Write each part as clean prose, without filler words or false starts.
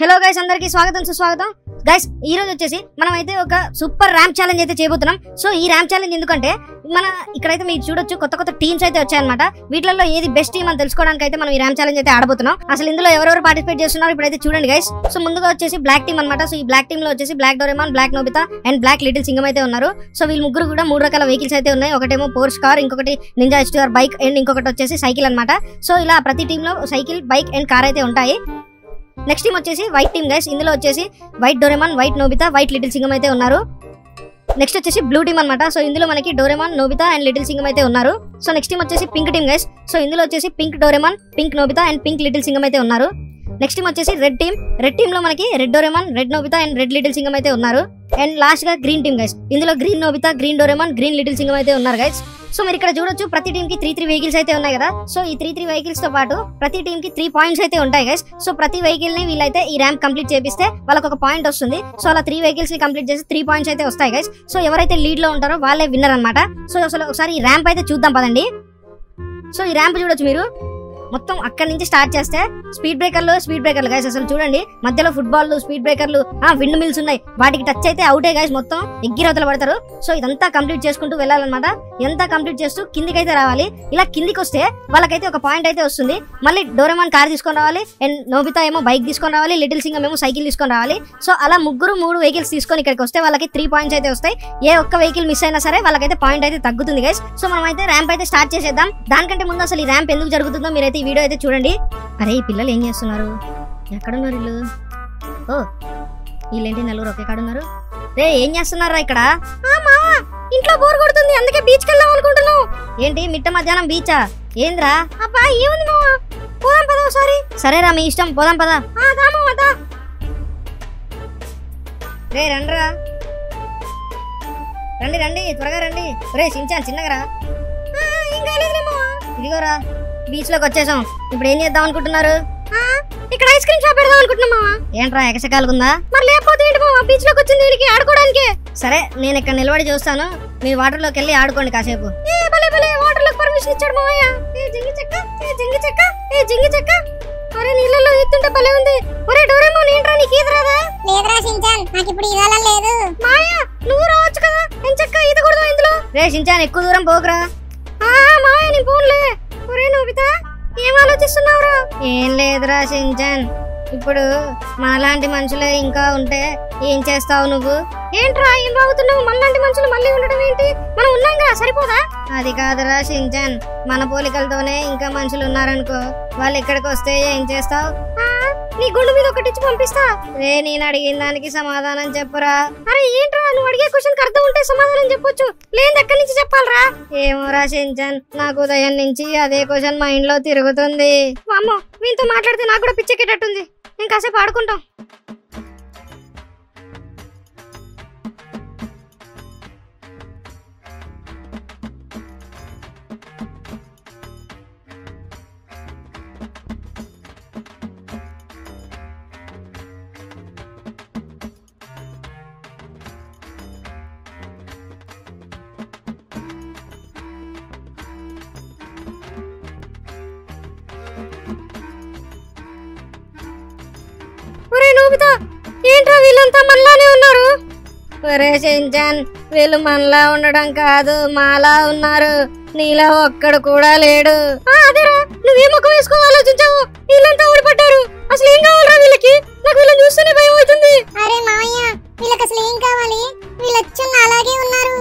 Hello guys అందరికీ స్వాగతం సుస్వాగతం గైస్ ఈ రోజు వచ్చేసి మనమైతే ఒక సూపర్ ర్యాంప్ ఛాలెంజ్ అయితే చేయబోతున్నాం సో ఈ ర్యాంప్ ఛాలెంజ్ ఎందుకంటే మన ఇక్కడైతే మీరు చూడొచ్చు కొత్త కొత్త టీమ్స్ అయితే వచ్చాయన్నమాట వీటిల్లో ఏది బెస్ట్ టీమ్ అని తెలుసుకోవడానికి అయితే మనం ఈ ర్యాంప్ ఛాలెంజ్ అయితే ఆడబోతున్నాం అసలు ఇందులో ఎవరెవరు పార్టిసిపేట్ చేస్తున్నారు ఇప్పుడైతే చూడండి గైస్ సో ముందుగా వచ్చేసి బ్లాక్ టీమ్ అన్నమాట సో ఈ బ్లాక్ టీమ్ లో వచ్చేసి black Doraemon black Nobita and black little Singham అయితే ఉన్నారు సో వీళ్ళు ముగ్గురు కూడా మూడు రకాల వెహికల్స్ అయితే ఉన్నాయి ఒకటేమో పోర్స్ కార్ ఇంకొకటి నింజా ఎస్టిఆర్ బైక్ అండ్ ఇంకొకటి వచ్చేసి సైకిల్ అన్నమాట సో ఇలా ప్రతి టీమ్ లో సైకిల్ బైక్ అండ్ కార్ అయితే ఉంటాయి నెక్స్ట్ టీమ్ వచ్చేసి వైట్ టీమ్ గైస్ ఇందులో వచ్చేసి white Doraemon white Nobita white little Singham అయితే ఉన్నారు నెక్స్ట్ వచ్చేసి బ్లూ టీమ్ అన్నమాట సో ఇందులో మనకి Doraemon Nobita and little Singham అయితే ఉన్నారు సో నెక్స్ట్ టీమ్ వచ్చేసి పింక్ టీమ్ గైస్ సో ఇందులో వచ్చేసి pink Doraemon pink Nobita and pink little Singham అయితే ఉన్నారు నెక్స్ట్ టీమ్ వచ్చేసి రెడ్ టీమ్ రెడ్ టీమ్ లో మనకి red Doraemon red Nobita and red little Singham అయితే ఉన్నారు అండ్ లాస్ట్ గా గ్రీన్ టీమ్ గైస్ ఇందులో green Nobita green Doraemon green little Singham అయితే ఉన్నారు గైస్ సో మీరు ఇక్కడ చూడొచ్చు ప్రతి టీమ్ కి 3 వెహికల్స్ అయితే ఉన్నాయి కదా సో ఈ 3 వెహికల్స్ తో పాటు ప్రతి టీమ్ కి 3 పాయింట్స్ అయితే ఉంటాయి గైస్ సో ప్రతి వెహికల్ ని వీళ్ళైతే ఈ ర్యాంప్ కంప్లీట్ చేపిస్తే వాళ్ళకి ఒక పాయింట్ వస్తుంది సో అలా 3 వెహికల్స్ ని కంప్లీట్ చేసి 3 పాయింట్స్ అయితే వస్తాయి గైస్ సో ఎవరైతే లీడ్ లో ఉంటారో వాళ్ళే విన్నర్ అన్నమాట సో అసలు ఒకసారి ఈ ర్యాంప్ అయితే చూద్దాం పదండి సో ఈ ర్యాంప్ చూడొచ్చు మీరు మొత్తం అక్కడి నుంచి స్టార్ట్ చేస్తే స్పీడ్ బ్రేకర్లు గైస్ అసలు చూడండి మధ్యలో ఫుట్బాల్ స్పీడ్ బ్రేకర్లు విండ్ మిల్స్ ఉన్నాయి వాటికి టచ్ అయితే అవుటే గైస్ మొత్తం ఎగ్గిరవతలు పడతారు సో ఇదంతా కంప్లీట్ చేసుకుంటూ వెళ్ళాలన్నమాట ఇదంతా కంప్లీట్ చేస్తూ కిందికి అయితే రావాలి ఇలా కిందికి వస్తే వాళ్ళకైతే ఒక పాయింట్ అయితే వస్తుంది మళ్ళీ డోరేమాన్ కార్ తీసుకొని రావాలి అండ్ నోబితా ఏమో బైక్ తీసుకొని రావాలి లిటిల్ సింగం ఏమో సైకిల్ తీసుకొని రావాలి సో అలా ముగ్గురు 3 వెహికల్స్ తీసుకొని ఇక్కడికి వస్తే వాళ్ళకి 3 పాయింట్స్ అయితే వస్తాయి ఏ ఒక్క వెహికల్ మిస్ అయినా సరే వాళ్ళకైతే పాయింట్ అయితే తగ్గుతుంది గైస్ సో మనం అయితే ర్యాంప్ అయితే స్టార్ట్ చేసేద్దాం దానికంటే ముందు అసలు ఈ ర్యాంప్ ఎందుకు జరుగుతుందో మీరైతే ఈ వీడియో అయితే చూడండి అరే ఈ పిల్లలు ఏం చేస్తున్నారు ఎక్కడున్నారు వీళ్ళు ఓ వీళ్ళేంటి నలుగురు ఒకే కాడ ఉన్నారు రే ఏం చేస్తున్నారా ఇక్కడ ఇంట్లో బోర్ కొడుతుంది అందుకే బీచ్ కి వెళ్దాం అనుకుంటున్నాం ఏంటి మిట్ట మధ్యాహ్నం బీచా ఏంద్రా అబ్బా ఏముంది మామ పోదాం పద ఒకసారి సరేరా మీ ఇష్టం పోదాం పద రే రండి త్వరగా రండి రే సించాను చిన్నగరా ఇదిగోరా బీచ్ లోకి వచ్చేసాం ఇప్పుడు ఏం చేద్దాం అనుకుంటున్నారు ఇక్కడ ఐస్ క్రీమ్ షాప్ పెడదాం అనుకుంటున్నా ఏంట్రా ఎకసకాలుకుందా మరి లేకపోతే బీచ్ లోకి వచ్చింది వీళ్ళకి ఆడుకోవడానికి సరే నేను ఇక్కడ నిలబడి చూస్తాను మీ వాటర్ లోకి వెళ్ళి ఆడుకోండి కాసేపు వాటర్ లోకి పర్మిషన్ ఇచ్చాడు మామయ్య జింగి చెక్క ఒరే నీళ్ళలో ఈతుంటే భలే ఉంది ఒరే డోరేమాన్ ఏంట్రా నీకు ఈత రాదా లేదురా సించాన్ నాకు ఇప్పుడు ఈత లేదు మామయ్య నువ్వు రావచ్చు కదా ఏం చెక్క ఈత కొడదాం ఇందులో రే సించాన్ ఎక్కువ దూరం పోకురా మామయ్య నేను పోన్లే ఒరే నోబితా ఏం ఆలోచిస్తున్నావురా ఏం లేదురా సించాన్ ఇప్పుడు మాలాంటి మనుషులే ఇంకా ఉంటే ఏం చేస్తావు నువ్వు ఏంట్రా ఏం బాగుతున్నావు మనలాంటి మనుషులు మళ్ళీ ఉండడం ఏంటి మనం ఉన్నాంగా సరిపోదా అది కాదురా సించాన్ మన పోలికలతోనే ఇంకా మనుషులు ఉన్నారనుకో వాళ్ళు ఇక్కడికి వస్తే ఏం చేస్తావు నీ గుండు మీద ఒకటిచ్చి పంపిస్తా రే నేను అడిగిన దానికి సమాధానం చెప్పురా అరే ఏంట్రా నువ్వు అడిగే క్వశ్చన్ అర్థం ఉంటే సమాధానం చెప్పొచ్చు లేని ఎక్కడి నుంచి చెప్పాలరా ఏమోరా సించాన్ నాకు ఉదయం నుంచి అదే క్వశ్చన్ మైండ్ లో తిరుగుతుంది అమ్మో మీతో మాట్లాడితే నాకు కూడా పిచ్చెక్కేటట్టుంది నేను కాసేపు ఆడుకుంటాం ఏంట్రా వీళ్ళంతా మనలానే ఉన్నారు ఒరే సించాన్ వీళ్ళు మనలా ఉండడం కాదు మాలా ఉన్నారు నీలా ఒక్కడు కూడా లేడు అదేరా నువ్వేం ముఖం వేసుకో ఆలోచించావు వీళ్ళంతా ఊడిపడ్డారు అసలు ఏం కావాలరా వీళ్ళకి నాకు వీళ్ళని చూస్తేనే భయం అవుతుంది అరే మామయ్య వీళ్ళకి అసలు ఏం కావాలి వీళ్ళు అచ్చంగా అలాగే ఉన్నారు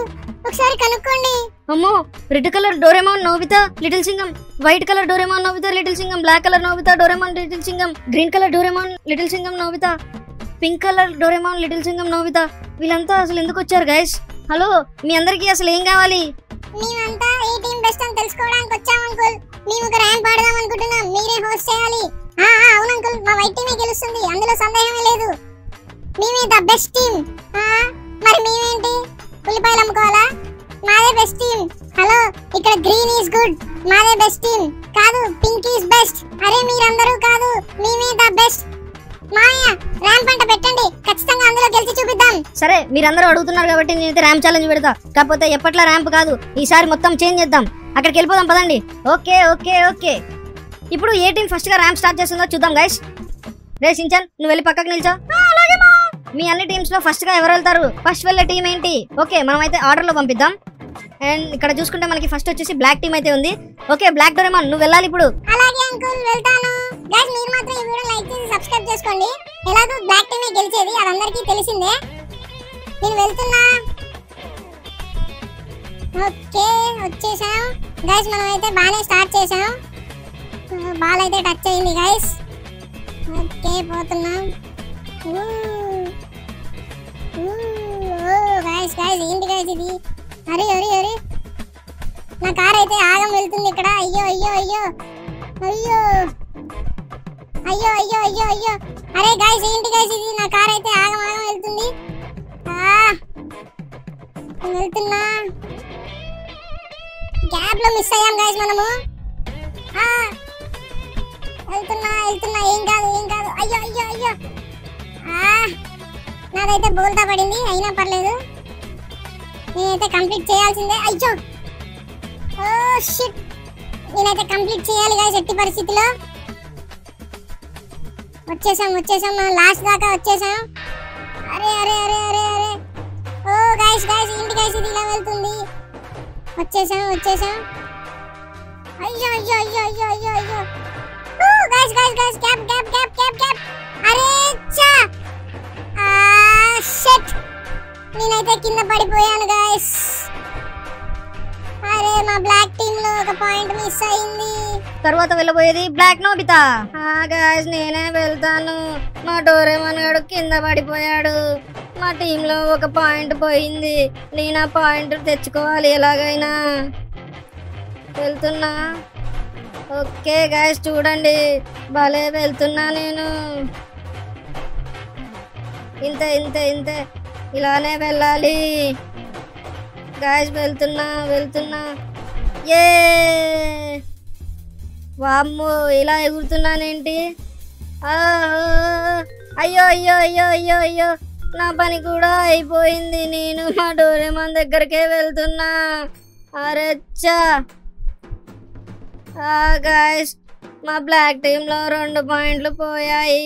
ఒకసారి కనుక్కోండి అమ్మో red colour Doraemon Nobita little Singham white colour Doraemon Nobita little Singham black colour Nobita Doraemon little Singham green colour Doraemon little Singham Nobita pink colour Doraemon little Singham Nobita వీళ్ళంతా అసలు ఎందుకు వచ్చారు గైస్ హలో మీ అందరికీ అసలు ఏం కావాలి మేమంతా ఈ టీం బెస్ట్ అని తెలుసుకోవడానికి వచ్చాం అంకుల్ మేము ఒక ర్యాంప్ ఆడదాం అనుకుంటున్నాం మీరే హోస్ట్ చేయాలి ఆ ఆ అవును అంకుల్ మా వైట్ టీమే గెలుస్తుంది అందులో సందేహమే లేదు మేమే ద బెస్ట్ టీం ఆ మరి మేమేంటి ఉల్లిపాయలు అమ్ముకోవాలా మాదే బెస్ట్ టీం హలో ఇక్కడ గ్రీన్ ఈస్ గుడ్ మాదే బెస్ట్ టీం కాదు పింక్ ఈస్ బెస్ట్ అరే మీరందరూ కాదు మేమే ద బెస్ట్ మాయా ర్యాంప్ అంట పెట్టండి ఖచ్చితంగా అందులో గెలిచి చూపిద్దాం సరే మీరందరూ అడుగుతున్నారు కాబట్టి నేనైతే ర్యాంప్ ఛాలెంజ్ పెడతా కాకపోతే ఎప్పట్లా ర్యాంప్ కాదు ఈసారి మొత్తం చేంజ్ చేద్దాం అక్కడికి వెళ్ళిపోదాం పదండి ఓకే ఇప్పుడు ఏ టీం ఫస్ట్ గా ర్యాంప్ స్టార్ట్ చేస్తుందో చూద్దాం గైస్ రే శించాన్ నువ్వు వెళ్ళి పక్కకి నిల్చో. అలాగే మా మీ అన్ని టీమ్స్ లో ఫస్ట్ గా ఎవరు వెళ్తారు? ఫస్ట్ వెళ్ళే టీం ఏంటి? ఓకే మనం అయితే ఆర్డర్ లో పంపిద్దాం. అండ్ ఇక్కడ చూసుకుంటే మనకి ఫస్ట్ వచ్చేసి బ్లాక్ టీమ్ అయితే ఉంది. ఓకే బ్లాక్ డోరేమాన్ నువ్వు వెళ్ళాలి ఇప్పుడు. అలాగే అంకుల్ వెళ్తాను. గైస్ మీరు మాత్రం ఈ వీడియో లైక్ చేసి సబ్స్క్రైబ్ చేసుకోండి. ఎలాగో బ్లాక్ టీమే గెలిచేది అదందరికీ తెలిసిందే. నేను వెళ్తున్నా. ఓకే వచ్చేసాం గైస్. మనం అయితే బానే స్టార్ట్ చేసాం. బాల్ అయితే టచ్ అయింది గైస్. ఓకే పోతున్నాం. గైస్ గైస్ ఏంటి గైస్ ఇది? అరే అరే అరే నా కార్ అయితే ఆగం వెళ్తుంది ఇక్కడ. అయ్యో అయ్యో అయ్యో అయ్యో అయ్యో అయ్యో అయ్యో అయ్యో అరే గైస్ ఏంటి గైస్ ఇది? నా కార్ అయితే ఆగం ఆగం వెళ్తుంది. వెళ్తున్నా గ్యాప్ లో మిస్ అయ్యాం గైస్ మనము. వెళ్తున్నా వెళ్తున్నా ఏం కాదు ఏం కాదు. అయ్యో అయ్యో అయ్యో నాదైతే బోల్తా పడింది. అయినా పర్లేదు నేనైతే కంప్లీట్ చేయాల్సిందే. అయ్యో ఓ షిట్ నేనైతే కంప్లీట్ చేయాలి గైస్ ఎట్టి పరిస్థితిలో. వచ్చేసాం వచ్చేసాం మనం లాస్ట్ దాకా వచ్చేసాం. అరే అరే అరే అరే అరే ఓ గైస్ గైస్ ఏంటి గైస్ ఇది ఇలా వెళ్తుంది? వచ్చేసాం వచ్చేసాం. అయ్యో అయ్యో అయ్యో అయ్యో అయ్యో అయ్యో oh guys guys guys cap cap cap cap cap. అరే చా ఆ షిట్ నేనైతే కింద పడిపోయాను గైస్. అరే మా బ్లాక్ టీమ్ లో ఒక పాయింట్ మిస్ అయింది. తర్వాత వెళ్ళబోయేది బ్లాక్ నోబితా. ఆ గైస్ నేనే వెళ్తాను. మా డోరేమాన్ గాడు కింద పడిపోయాడు. మా టీమ్ లో ఒక పాయింట్ పోయింది. నేను ఆ పాయింట్ తెచ్చుకోవాలి ఎలాగైనా. వెళ్తున్నా. ఓకే గైస్ చూడండి భలే వెళ్తున్నా నేను. ఇంతే ఇంతే ఇంతే ఇలానే వెళ్ళాలి గైస్. వెళ్తున్నా వెళ్తున్నా. ఏ వామ్మో ఇలా ఎగురుతున్నానేంటి? అయ్యో అయ్యో అయ్యో అయ్యో అయ్యో నా పని కూడా అయిపోయింది. నేను మా డోరేమాన్ దగ్గరికే వెళ్తున్నా. అరెచ్చా గైస్ మా బ్లాక్ టీంలో 2 పాయింట్లు పోయాయి.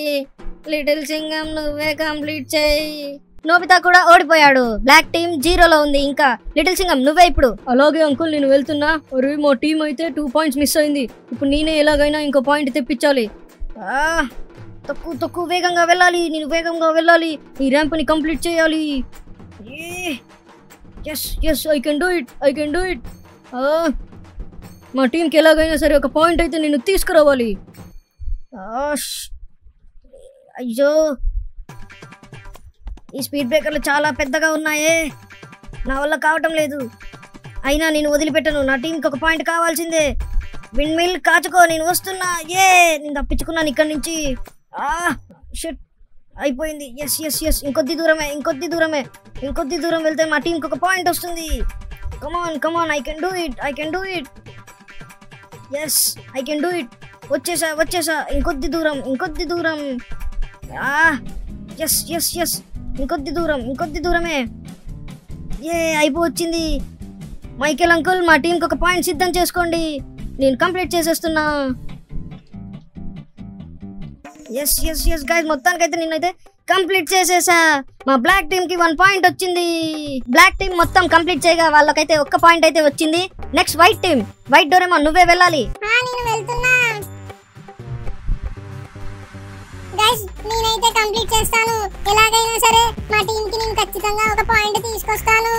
లిటిల్ సింగం నువ్వే కంప్లీట్ చేయి. నోబితా కూడా ఓడిపోయాడు. బ్లాక్ టీమ్ 0లో ఉంది. ఇంకా లిటిల్ సింగం నువ్వే ఇప్పుడు. అలాగే అంకుల్ నేను వెళ్తున్నా. అరే మా టీం అయితే 2 పాయింట్స్ మిస్ అయింది. ఇప్పుడు నేనే ఎలాగైనా ఇంకో పాయింట్ తెప్పించాలి. తక్కువ తక్కువ వేగంగా వెళ్ళాలి. నేను వేగంగా వెళ్ళాలి. ఈ ర్యాంప్ని కంప్లీట్ చేయాలి. Yes yes I can do it I can do it. మా టీంకి ఎలాగైనా సరే ఒక పాయింట్ అయితే నేను తీసుకురావాలి. అయ్యో ఈ స్పీడ్ బ్రేకర్లు చాలా పెద్దగా ఉన్నాయే. నా వల్ల కావటం లేదు. అయినా నేను వదిలిపెట్టను. నా టీంకి ఒక పాయింట్ కావాల్సిందే. విండ్ మిల్ కాచుకో నేను వస్తున్నా. ఏ నేను తప్పించుకున్నాను ఇక్కడి నుంచి. షిట్ అయిపోయింది. ఎస్ ఎస్ ఎస్ ఇంకొద్ది దూరమే ఇంకొద్ది దూరమే ఇంకొద్ది దూరం వెళ్తే మా టీంకి ఒక పాయింట్ వస్తుంది. Come on come on I can do it I can do it. Yes I can do it. వచ్చేసా వచ్చేసా ఇంకొద్ది దూరం ఇంకొద్ది దూరం. ఎస్ ఎస్ ఎస్ ఇంకొద్ది దూరం ఇంకొద్ది దూరమే. ఏ అయిపోవచ్చింది. మైకేల్ అంకుల్ మా టీంకి ఒక పాయింట్ సిద్ధం చేసుకోండి. నేను కంప్లీట్ చేసేస్తున్నా. ఎస్ ఎస్ ఎస్ గైస్ మొత్తానికైతే నేనైతే కంప్లీట్ చేసేసా. మా బ్లాక్ టీమ్ కి 1 పాయింట్ వచ్చింది. బ్లాక్ టీమ్ మొత్తం కంప్లీట్ చేయగా వాళ్ళకైతే 1 పాయింట్ అయితే వచ్చింది. Next white team. వైట్ డోరేమా నువ్వే వెళ్ళాలి. నేను వెళ్తున్నా గైస్. నేనైతే కంప్లీట్ చేస్తాను ఎలాగైనా సరే. మా టీమ్ కి నేను ఖచ్చితంగా ఒక పాయింట్ తీసుకొస్తాను.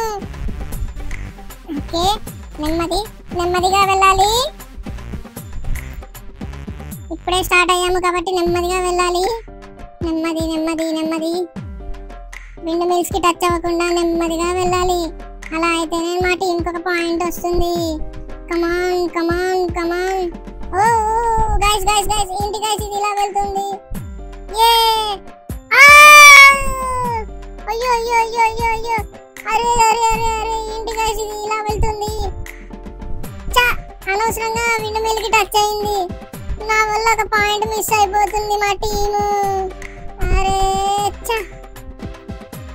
ఓకే నెమ్మది నెమ్మదిగా వెళ్ళాలి. ఇప్పుడే స్టార్ట్ అయ్యాము కాబట్టి నెమ్మదిగా వెళ్ళాలి. నెమ్మది నెమ్మది నెమ్మది విండ్ మిల్స్ కి టచ్ అవ్వకుండా నెమ్మదిగా వెళ్ళాలి. అలా అయితేనే మా టీంకి ఒక పాయింట్ వస్తుంది. Come on come on come on. Oh guys guys guys ఏంటి గైస్ ఇది ఇలా వెళ్తుంది? అయ్యో అయ్యో అయ్యో అయ్యో అయ్యో అరే అరే అరే అరే ఏంటి గైస్ ఇది ఇలా వెళ్తుంది? అనవసరంగా విండ్ మిల్ కి టచ్ అయింది. నా వల్ల ఒక పాయింట్ మిస్ అయిపోతుంది మా టీము. అరే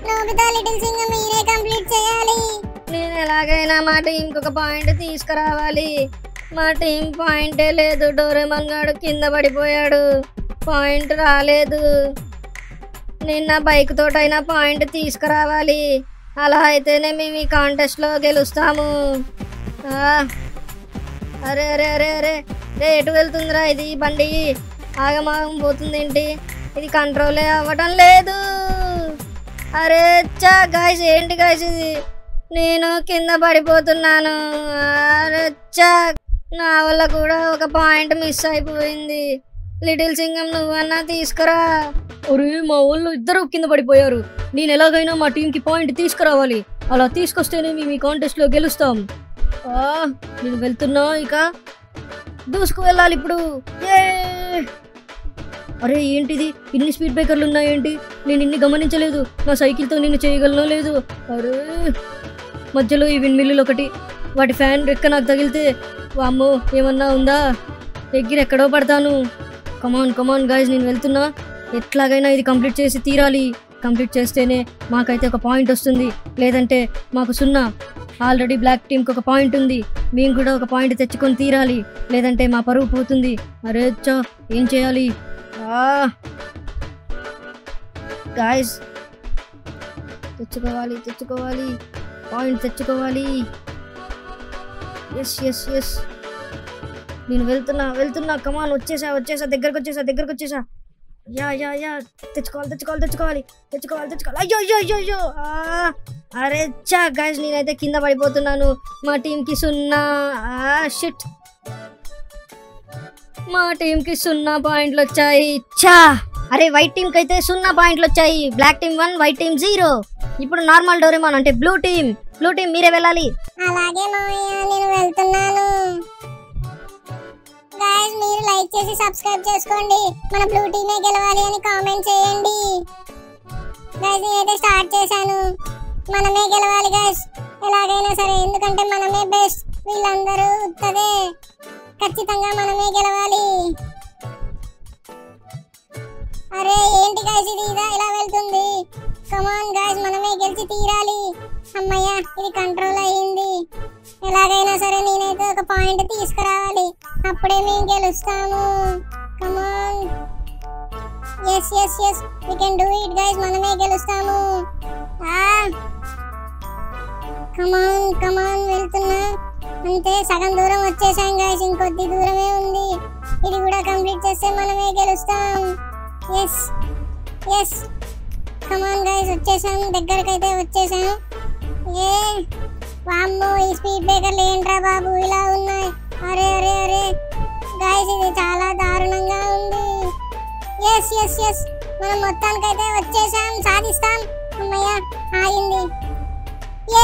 నోబితా లిటిల్ సింగ్ మీరే కంప్లీట్ చేయాలి. నేను ఎలాగైనా మా టీంకి ఒక పాయింట్ తీసుకురావాలి. మా టీం పాయింటే లేదు. డోరేమాన్ గాడు కింద పడిపోయాడు. పాయింట్ రాలేదు. నేను నా బైక్ తోటైనా పాయింట్ తీసుకురావాలి. అలా అయితేనే మేము ఈ కాంటెస్ట్లో గెలుస్తాము. అరే అరే అరే అరే రే ఎటు వెళ్తుందిరా ఇది బండి? ఆగమాగం పోతుందేంటి? ఇది కంట్రోలే అవ్వటం లేదు. అరే చా గాయస్, ఏంటి గాయస్ ఇది? నేను కింద పడిపోతున్నాను. అరే చా, నా వల్ల కూడా ఒక పాయింట్ మిస్ అయిపోయింది. లిటిల్ సింగం నువ్వన్నా తీసుకురా. ఒరే మా వాళ్ళు ఇద్దరు కింద పడిపోయారు. నేను ఎలాగైనా మా టీంకి పాయింట్ తీసుకురావాలి. అలా తీసుకొస్తేనే మేము ఈ కాంటెస్ట్లో గెలుస్తాం. నేను వెళ్తున్నా, ఇక దూసుకు వెళ్ళాలి ఇప్పుడు. అరే ఏంటిది, ఇన్ని స్పీడ్ బ్రేకర్లు ఉన్నాయేంటి? నేను ఇన్ని గమనించలేదు. నా సైకిల్తో నేను చేయగలనో లేదు. అరే మధ్యలో ఈ విన్ మిల్లులు ఒకటి, వాటి ఫ్యాన్ రెక్క నాకు తగిలితే వామ్మో ఏమన్నా ఉందా? దగ్గర ఎక్కడో పడతాను. కమాన్ కమాన్ గాయస్, నేను వెళ్తున్నా. ఎట్లాగైనా ఇది కంప్లీట్ చేసి తీరాలి. కంప్లీట్ చేస్తేనే మాకైతే ఒక పాయింట్ వస్తుంది, లేదంటే మాకు సున్నా. ఆల్రెడీ బ్లాక్ టీంకి ఒక పాయింట్ ఉంది. మేము కూడా ఒక పాయింట్ తెచ్చుకొని తీరాలి, లేదంటే మా పరువు పోతుంది. అరే చా, ఏం చేయాలి గాయస్? తెచ్చుకోవాలి తెచ్చుకోవాలి, పాయింట్ తెచ్చుకోవాలి. ఎస్ ఎస్ ఎస్, నేను వెళ్తున్నా వెళ్తున్నా. కమాన్, వచ్చేసా వచ్చేసా, దగ్గరకు వచ్చేసా దగ్గరకు వచ్చేసా. యా యా యా, తెచ్చుకోవాలి తెచ్చుకోవాలి తెచ్చుకోవాలి తెచ్చుకోవాలి తెచ్చుకోవాలి. అయ్యో అయ్యో అయ్యో అయ్యో. అరే చా గాయస్, నేనైతే కింద పడిపోతున్నాను. మా టీంకి సున్నా. షిట్, మా టీంకి 0 పాయింట్లు వచ్చాయి. చా, అరే వైట్ టీంకి అయితే 0 పాయింట్లు వచ్చాయి. Black team 1, white team 0. ఇప్పుడు నార్మల్ డోరేమాన్ అంటే బ్లూ టీం. బ్లూ టీం మీరే వెళ్ళాలి. అలాగే మామయ్య, నేను వెళ్తున్నాను. గాయ్స్ మీరు లైక్ చేసి సబ్స్క్రైబ్ చేసుకోండి. మన బ్లూ టీమే గెలవాలి అని కామెంట్ చేయండి. గాయ్స్ నేనైతే స్టార్ట్ చేశాను. మనమే గెలవాలి గాయ్స్, ఎలాగైనా సరే. ఎందుకంటే మనమే బెస్ట్, వీళ్ళందరూ ఉత్తదే. ఖచ్చితంగా మనమే గెలవాలి. అరే ఏంటి గాయ్స్ ఇది, ఇదా ఇలా వెళ్తుంది? కమాన్ గాయ్స్, మనమే గెలిచి తీరాలి. అమ్మయ్య, ఇది కంట్రోల్ అయ్యింది. ఎలాగైనా సరే నేనైతే ఒక పాయింట్ తీసుకురావాలి, అప్పుడే మేము గెలుస్తాము. Come on. Yes yes yes, we can do it guys, మనమే గెలుస్తాము. కమాన్ కమాన్, వెళ్తున్నా. అంతే, సగం దూరం వచ్చేసాం గైస్, ఇంకొద్ది దూరమే ఉంది. ఇది కూడా కంప్లీట్ చేస్తే మనమే గెలుస్తాం. ఎస్ ఎస్, కమాన్ గైస్, వచ్చేసాం. దగ్గరకైతే వచ్చేసాం. ఏ వామ్మో, ఈ స్పీడ్ బ్రేకర్లు ఏంట్రా బాబు ఇలా ఉన్నాయి? అరే అరే అరే గాయస్, ఇది చాలా దారుణంగా ఉంది. ఎస్ ఎస్ ఎస్, మనం మొత్తానికైతే వచ్చేసాం, సాధిస్తాం. అమ్మయ్య, ఆగింది. ఏ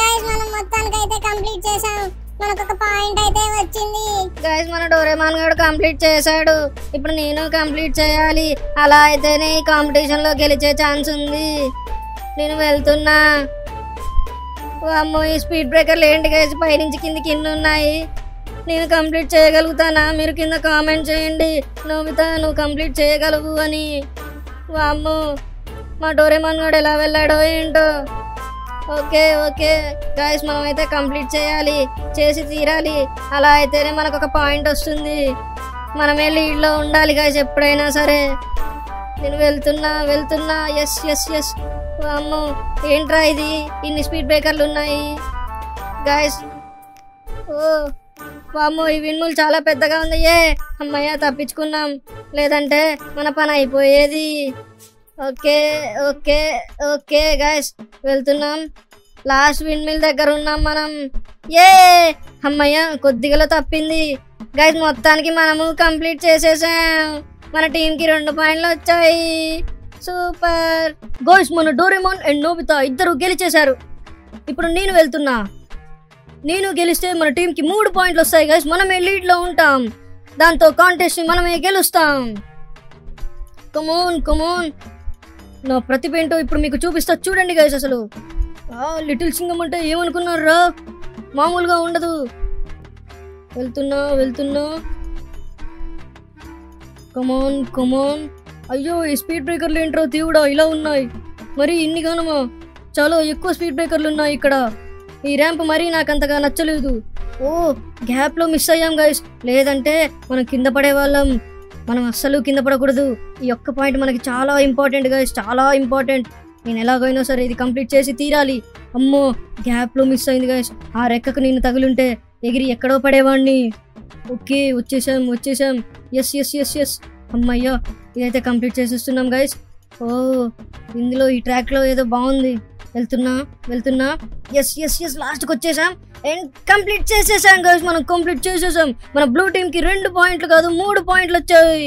గాయస్, మనం మొత్తానికైతే కంప్లీట్ చేసాం. మనకు ఒక పాయింట్ అయితే వచ్చింది గాయస్. మన డోరేమాన్ గారు కంప్లీట్ చేశాడు. ఇప్పుడు నేను కంప్లీట్ చేయాలి. అలా అయితేనే ఈ కాంపిటీషన్లో గెలిచే ఛాన్స్ ఉంది. నేను వెళ్తున్నా. అమ్మో, ఈ స్పీడ్ బ్రేకర్లు ఏంటి గైస్? పైనుంచి కింద ఉన్నాయి. నేను కంప్లీట్ చేయగలుగుతానా? మీరు కింద కామెంట్ చేయండి. నోబితా, నువ్వు కంప్లీట్ చేయగలవు అని. వామ్మో, మా డోరేమాన్ గాడు ఎలా వెళ్ళాడో ఏంటో. ఓకే ఓకే గైస్, మనమైతే కంప్లీట్ చేయాలి, చేసి తీరాలి. అలా అయితేనే మనకు ఒక పాయింట్ వస్తుంది. మనమే లీడ్లో ఉండాలి గైస్ ఎప్పుడైనా సరే. నేను వెళ్తున్నా వెళ్తున్నా. ఎస్ ఎస్ ఎస్, అమ్మో ఏంట్రా ఇది? ఇన్ని స్పీడ్ బ్రేకర్లు ఉన్నాయి గాయస్. ఓ వామ్మో, ఈ విన్మూలు చాలా పెద్దగా ఉంది. ఏ అమ్మయ్య, తప్పించుకున్నాం, లేదంటే మన పని అయిపోయేది. ఓకే ఓకే ఓకే గాయస్, వెళ్తున్నాం. లాస్ట్ విన్మిల్ దగ్గర ఉన్నాం మనం. ఏ అమ్మయ్య, కొద్దిగా తప్పింది గాయస్. మొత్తానికి మనము కంప్లీట్ చేసేసాం. మన టీంకి 2 పాయింట్లు వచ్చాయి. సూపర్ గాయ్స్, మన డోరేమాన్ అండ్ నోబితా ఇద్దరు గెలిచేశారు. ఇప్పుడు నేను వెళ్తున్నా. నేను గెలిస్తే మన టీంకి 3 పాయింట్లు వస్తాయి గాయ్స్. మనమే లీడ్లో ఉంటాం. దాంతో కాంటెస్ట్ని మనమే గెలుస్తాం. కమోన్ కమోన్, నా ప్రతిభ ఏంటో ఇప్పుడు మీకు చూపిస్తా. చూడండి గాయ్స్, అసలు లిటిల్ సింగం అంటే ఏమనుకున్నారా? మామూలుగా ఉండదు. వెళ్తున్నా వెళ్తున్నా. Come on come on. అయ్యో, ఈ స్పీడ్ బ్రేకర్లు ఏంట్రో దేవుడా ఇలా ఉన్నాయి? మరి ఇన్ని గానమా? చాలా ఎక్కువ స్పీడ్ బ్రేకర్లు ఉన్నాయి ఇక్కడ. ఈ ర్యాంప్ మరీ నాకు అంతగా నచ్చలేదు. ఓ గ్యాప్లో మిస్ అయ్యాం గాయస్, లేదంటే మనం కింద పడే వాళ్ళం. మనం అస్సలు కింద పడకూడదు. ఈ ఒక్క పాయింట్ మనకి చాలా ఇంపార్టెంట్ గైస్, చాలా ఇంపార్టెంట్. నేను ఎలాగైనా సరే ఇది కంప్లీట్ చేసి తీరాలి. అమ్మో గ్యాప్లో మిస్ అయింది గైస్. ఆ రెక్కకు నేను తగులుంటే ఎగిరి ఎక్కడో పడేవాడిని. ఓకే వచ్చేసాం వచ్చేసాం. ఎస్ ఎస్ ఎస్ ఎస్ అమ్మయ్యో ఇదైతే కంప్లీట్ చేసేస్తున్నాం గైస్. ఓ ఇందులో ఈ ట్రాక్లో ఏదో బాగుంది. వెళ్తున్నా వెళ్తున్నా. ఎస్ ఎస్ ఎస్ లాస్ట్కి వచ్చేసాం అండ్ కంప్లీట్ చేసేసాం గైస్. మనం కంప్లీట్ చేసేసాం. మన బ్లూ టీమ్కి 2 పాయింట్లు కాదు 3 పాయింట్లు వచ్చాయి.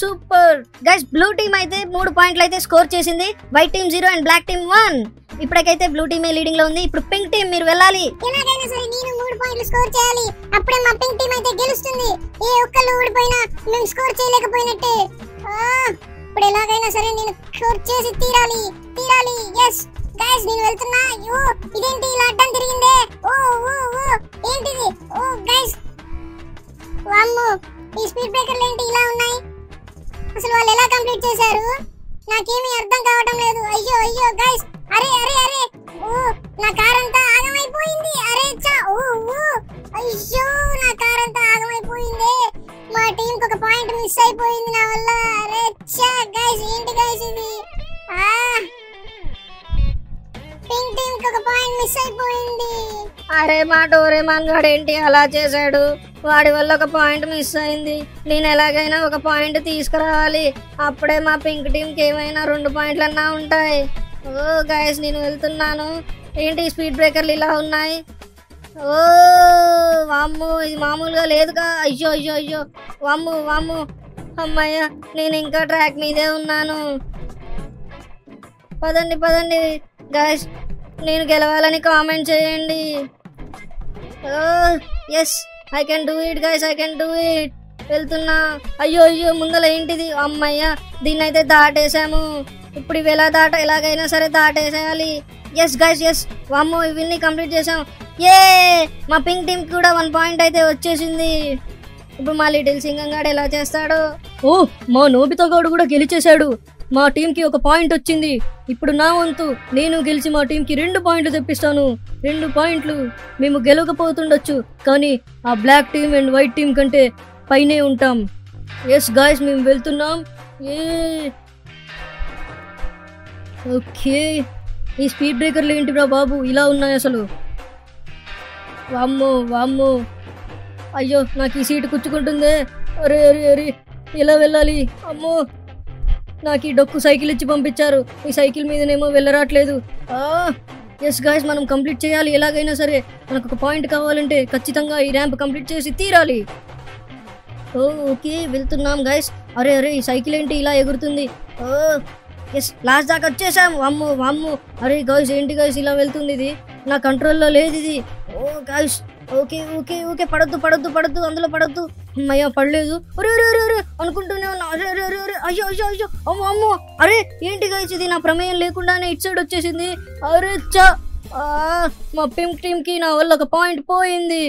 Super guys. బ్లూ టీమ్ అయితే 3 పాయింట్లు అయితే స్కోర్ చేసింది, white team 0 and black team 1. ఇప్పటికైతే బ్లూ టీమే లీడింగ్ లో ఉంది. ఇప్పుడు పింక్ టీమ్ మీరు వెళ్ళాలి. ఎలాగైనా సరే నేను 3 పాయింట్లు స్కోర్ చేయాలి, అప్పుడే మా పింక్ టీమ్ అయితే గెలుస్తుంది. ఏ ఒక్కళ్ళు ఓడిపోయినా నేను స్కోర్ చేయలేకపోయినట్టే. ఇప్పుడు ఎలాగైనా సరే నేను స్కోర్ చేసి తీరాలి తీరాలి. yes guys నేను వెళ్తున్నా. యో ఇదేంటి ఇలా అడ్డం తిరిగిందే? ఓ ఓ ఓ ఏంటిది? ఓ guys వామ్మో ఈ స్పీడ్ బ్రేకర్లు ఏంటి ఇలా ఉన్నాయి? అసలు వాళ్ళు ఎలా కంప్లీట్ చేశారు? నాకేమీ అర్థం కావడం లేదు. అయ్యో అయ్యో guys అరే అరే అరే ఓ నా కార్ అంతా ఆగమైపోయింది. అరే చా ఓ ఓ అయ్యో నా కార్ అంతా ఆగమైపోయింది. మా టీం కి 1 పాయింట్ మిస్ అయిపోయింది నా వల్ల. అరే చా guys ఏంటి guys ఇది? ఆ పింక్ టీమ్ కి 1 పాయింట్ మిస్ అయిపోయింది. అరే మా డోరేమాన్ గాడు ఏంటి అలా చేశాడు? వాడి వల్ల 1 పాయింట్ మిస్ అయింది. నేను ఎలాగైనా 1 పాయింట్ తీసుకురావాలి, అప్పుడే మా పింక్ టీంకి ఏమైనా 2 పాయింట్లు అన్నా ఉంటాయి. ఓ గైస్ నేను వెళ్తున్నాను. ఏంటి స్పీడ్ బ్రేకర్లు ఇలా ఉన్నాయి? ఓ వామ్ము ఇది మామూలుగా లేదుగా. అయ్యో అయ్యో అయ్యో వామ్ము వామ్ము అమ్మయ్య నేను ఇంకా ట్రాక్ మీదే ఉన్నాను. పదండి పదండి గైస్, నేను గెలవాలని కామెంట్ చేయండి. Yes I can do it guys, I can do it. వెళ్తున్నా. అయ్యో అయ్యో ముందల ఏంటిది? అమ్మయ్య దీన్ని అయితే దాటేసాము. ఇప్పుడు ఇవి ఎలా ఎలాగైనా సరే దాటేసేయాలి. ఎస్ గైస్ ఎస్ వామ్మో ఇవన్నీ కంప్లీట్ చేసాం. ఏ మా పింక్ టీంకి కూడా 1 పాయింట్ అయితే వచ్చేసింది. ఇప్పుడు మా లిటిల్ సింగం గాడు ఎలా చేస్తాడు? ఓ మా నోబితో గౌడు కూడా గెలిచేశాడు. మా టీంకి 1 పాయింట్ వచ్చింది. ఇప్పుడు నా వంతు, నేను గెలిచి మా టీంకి 2 పాయింట్లు తెప్పిస్తాను. 2 పాయింట్లు మేము గెలవకపోతుండొచ్చు, కానీ ఆ black team and white team కంటే పైనే ఉంటాం. ఎస్ గాయస్ మేము వెళ్తున్నాం. ఏ ఓకే ఈ స్పీడ్ బ్రేకర్లు ఏంటి రా బాబు ఇలా ఉన్నాయి అసలు? వామ్మో వామ్మో అయ్యో నాకు ఈ సీటు కుచ్చుకుంటుందే. అరే అరే అరే ఇలా వెళ్ళాలి. అమ్మో నాకు ఈ డొక్కు సైకిల్ ఇచ్చి పంపించారు, ఈ సైకిల్ మీదనేమో వెళ్ళరాట్లేదు. ఎస్ గాయస్ మనం కంప్లీట్ చేయాలి ఎలాగైనా సరే. మనకు 1 పాయింట్ కావాలంటే ఖచ్చితంగా ఈ ర్యాంప్ కంప్లీట్ చేసి తీరాలి. ఓకే వెళ్తున్నాం గాయస్. అరే అరే ఈ సైకిల్ ఏంటి ఇలా ఎగురుతుంది? ఓ ఎస్ లాస్ట్ దాకా వచ్చేసాం. వామ్ము వామ్ము అరే గాయస్ ఏంటి గాయస్ ఇలా వెళ్తుంది? ఇది నా కంట్రోల్లో లేదు ఇది. Oh guys okay okay okay పడద్దు పడద్దు పడద్దు అందులో పడద్దు. అమ్మయ్యా పడలేదు. అరే అరే అరే అరే అనుకుంటూనే ఉన్నా. అరే అరే అరే అరే అయ్యో అయ్యో అయ్యో అమ్మో అమ్మో అరే ఏంటి గాయస్ ఇది? నా ప్రమేయం లేకుండానే ఇటు సైడ్ వచ్చేసింది. అరే చా మా పింక్ టీంకి నా వల్ల 1 పాయింట్ పోయింది.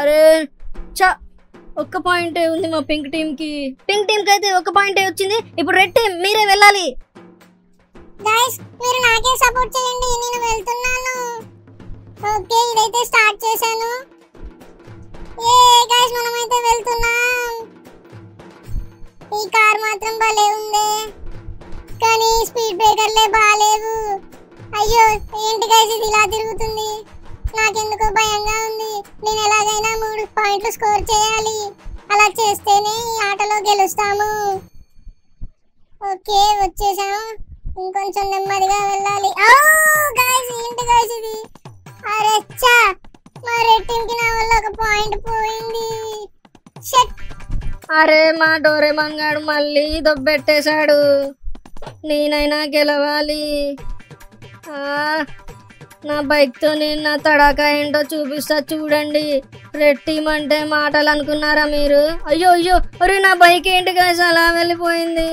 అరే చా 1 పాయింటే ఉంది మా పింక్ టీంకి. పింక్ టీంకి అయితే 1 పాయింటే వచ్చింది. ఇప్పుడు రెడ్ టీం మీరే వెళ్ళాలి. గాయస్ మీరు నాకే సపోర్ట్ చేయండి, నేను వెళ్తున్నాను. ఓకే ఇదైతే స్టార్ట్ చేశాను. ఏ గైస్ మనమైతే వెళ్తున్నాం. ఈ కార్ మాత్రం భలే ఉంది, కానీ స్పీడ్ బ్రేకర్లే బాగాలేవు. అయ్యో ఏంటి గైస్ ఇది ఇలా తిరుగుతుంది? నాకెందుకో భయంగా ఉంది. నేను ఎలాగైనా 3 పాయింట్లు స్కోర్ చేయాలి, అలా చేస్తేనే ఈ ఆటలో గెలుస్తాము. ఓకే వచ్చేసాం. ఇంకొంచెం నెమ్మదిగా వెళ్ళాలి. ఓ గైస్ ఏంటి గైస్ ఇది? అరే చా మా రెడ్ టీమ్ కి నా వల్ల 1 పాయింట్ పోయింది. షట్ అరే మా డోరేమాన్ గాడు మళ్ళీ దొబ్బెట్టేశాడు. నేనైనా గెలవాలి. నా బైక్తో నేను నా తడాకా ఏంటో చూపిస్తా చూడండి. రెడ్ టీమ్ అంటే మాటలు అనుకున్నారా మీరు? అయ్యో అయ్యో అరే నా బైక్ ఏంటి గైస్ అలా వెళ్ళిపోయింది?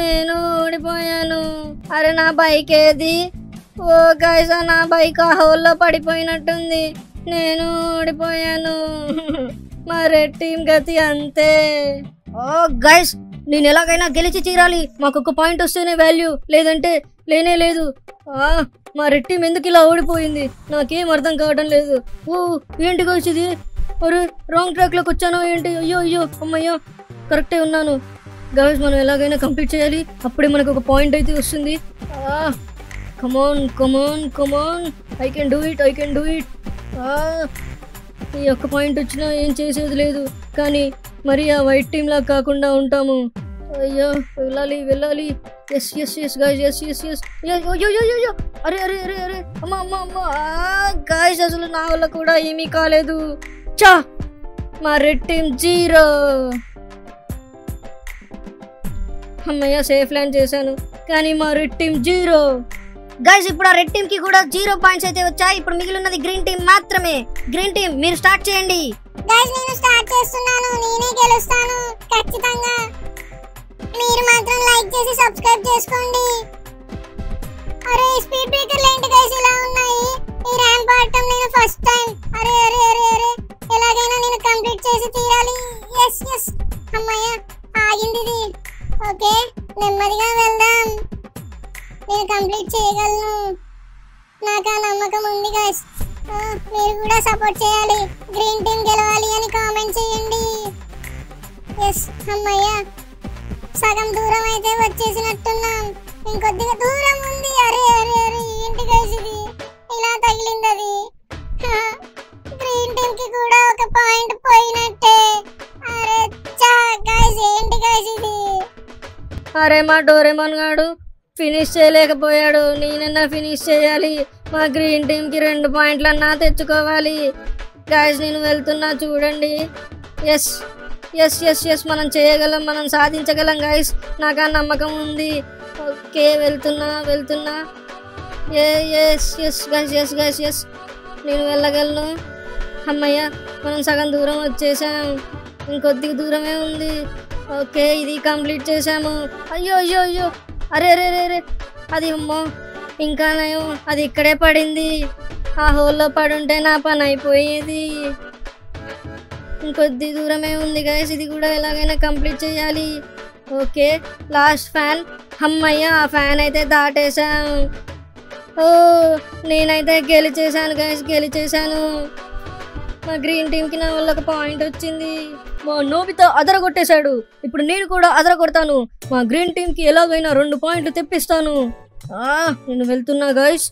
నేను ఓడిపోయాను. అరే నా బైక్ ఏది? ఓ గైస్ నా బైక్ ఆ హోల్లో పడిపోయినట్టుంది. నేను ఓడిపోయాను. మా రెడ్ టీమ్ గతి అంతే. ఓ గైస్ నేను ఎలాగైనా గెలిచి తీరాలి. మాకు 1 పాయింట్ వస్తేనే వాల్యూ, లేదంటే లేనే లేదు. మా రెడ్ టీం ఎందుకు ఇలా ఓడిపోయింది? నాకేం అర్థం కావడం లేదు. ఓ ఏంటి గైస్ ఇది? और రాంగ్ ట్రాక్ లోకి వచ్చాను ఏంటి అయ్యో అయ్యో అమ్మయ్యో కరెక్టే ఉన్నాను గైస్ మనం ఎలాగైనా కంప్లీట్ చేయాలి అప్పుడే మనకు ఒక పాయింట్ అయితే వస్తుంది come on come on come on I can do it ఈ ఒక్క పాయింట్ వచ్చినా ఏం చేసేది లేదు కానీ మరి ఆ వైట్ టీమ్ లా కాకుండా ఉంటాము అయ్యో వెళ్ళాలి yes guys yes yo అరే అమ్మ guys అసలు నా వల్ల కూడా ఏమీ కాలేదు చా మా రెడ్ టీమ్ 0 అమ్మయ్య సేఫ్ ల్యాండ్ చేశాను కానీ మా రెడ్ టీమ్ 0 guys ఇప్పుడు ఆ రెడ్ టీమ్ కి కూడా 0 పాయింట్స్ అయితే వచ్చాయి ఇప్పుడు మిగిలి ఉన్నది గ్రీన్ టీమ్ మాత్రమే గ్రీన్ టీమ్ మీరు స్టార్ట్ చేయండి guys నేను స్టార్ట్ చేస్తున్నాను నేనే గెలుస్తాను ఖచ్చితంగా మీరు మాత్రం లైక్ చేసి సబ్స్క్రైబ్ చేసుకోండి अरे स्पीड ब्रेकर लेंट गाइस ఇలా ఉన్నాయి ఈ ర్యాంప్ ఆడటం నేను ఫస్ట్ టైం అరే ఎలాగైనా నేను కంప్లీట్ చేసి తీరాలి yes అమ్మయ్య ఆగిందిది ఓకే నెమ్మదిగా వెళ్దాం నేను కంప్లీట్ చేయగలను నాకు ఆ నమ్మకం ఉంది గాయ్స్ మీరు కూడా సపోర్ట్ చేయాలి గ్రీన్ టీమ్ గెలవాలి అని కామెంట్ చేయండి అమ్మయ్య సగం దూరం అయితే వచ్చేసినట్టున్నాం ఇంకొద్దిగా దూరం ఉంది అరే ఏంటి గైస్ ఇది ఇలా తగిలింది అది గ్రీన్ టీమ్ కి కూడా ఒక పాయింట్ పోయినట్టే అరే చా గైస్ ఏంటి గైస్ ఇది అరే మా డోరేమోన్ గాడు ఫినిష్ చేయలేకపోయాడు నేనన్నా ఫినిష్ చేయాలి మా గ్రీన్ టీమ్ కి 2 పాయింట్లన్నా తెచ్చుకోవాలి గైస్ నేను వెళ్తున్నా చూడండి yes మనం చేయగలం మనం సాధించగలం గైస్ నాకు ఆ నమ్మకం ఉంది ఓకే వెళ్తున్నా yes నేను వెళ్ళగలను అమ్మయ్య మనం సగం దూరం వచ్చేసాం ఇంకొద్ది దూరమే ఉంది ఓకే ఇది కంప్లీట్ చేసాము అయ్యో అరే అది అమ్మో ఇంకా నయం అది ఇక్కడే పడింది ఆ హోల్లో పడుంటే నా పని అయిపోయేది ఇంకొద్ది దూరమే ఉంది గైస్ ఇది కూడా ఎలాగైనా కంప్లీట్ చేయాలి ఓకే లాస్ట్ ఫ్యాన్ అమ్మయ్య ఆ ఫ్యాన్ అయితే దాటేసాం ఓ నేనైతే గెలిచేసాను గైస్ మా గ్రీన్ టీమ్కి నా వల్ల ఒక పాయింట్ వచ్చింది మా నోబితా అదరగొట్టేశాడు ఇప్పుడు నేను కూడా అదరగొడతాను మా గ్రీన్ టీమ్కి ఎలాగైనా 2 పాయింట్లు తెప్పిస్తాను నేను వెళ్తున్నా గైస్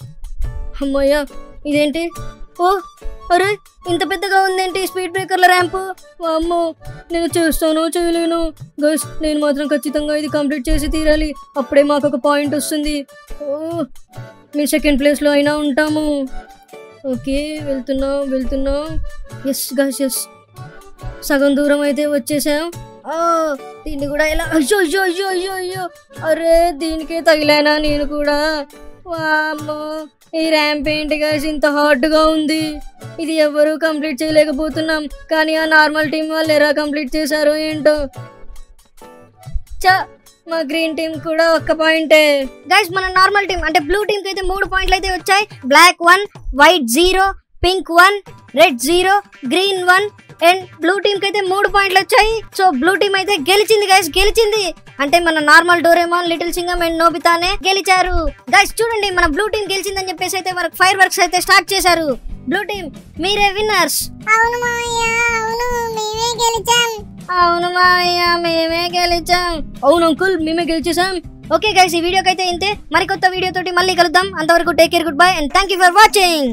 అమ్మయ్య ఇదేంటి ఓ అరే ఇంత పెద్దగా ఉందేంటి స్పీడ్ బ్రేకర్ల ర్యాంపు అమ్మో నేను చేయలేను గైస్ నేను మాత్రం ఖచ్చితంగా ఇది కంప్లీట్ చేసి తీరాలి అప్పుడే మాకు ఒక పాయింట్ వస్తుంది ఓ మేము 2nd ప్లేస్లో అయినా ఉంటాము ఓకే వెళ్తున్నాం yes సగం దూరం అయితే వచ్చేసాం దీన్ని కూడా ఎలా అయ్యో అరే దీనికే తగిలానా నేను కూడా వామ్మో ఈ ర్యాంప్ ఏంటి గైస్ ఇంత హార్డ్గా ఉంది ఇది ఎవరు కంప్లీట్ చేయలేకపోతున్నాం కానీ ఆ నార్మల్ టీం వాళ్ళు ఎలా కంప్లీట్ చేశారు ఏంటో చా మా గ్రీన్ టీం కూడా ఒక్క పాయింటే గైస్ మన నార్మల్ టీం అంటే బ్లూ టీంకి అయితే 3 పాయింట్లు అయితే వచ్చాయి black 1 white 0 pink 1 red 0 green 1 and blue టీంకి అయితే 3 పాయింట్లు వచ్చాయి సో బ్లూ టీం అయితే గెలిచింది గైస్ అంటే మన normal Doraemon little Singham and నోబితానే గెలిచారు గైస్ చూడండి మన బ్లూ టీం గెలిచిందని చెప్పేసి అయితే మనకు ఫైర్ వర్క్స్ అయితే స్టార్ట్ చేశారు బ్లూ టీం మీరే విన్నర్స్ అవును మాయా మేమే గెలిచాం అవును అంకుల్ మేమే గెలిచేసాం ఓకే గైస్ ఈ వీడియోకి అయితే ఇంతే మరికొత్త వీడియో తోటి మళ్ళీ కలుద్దాం అంతవరకు take care goodbye and thank you for watching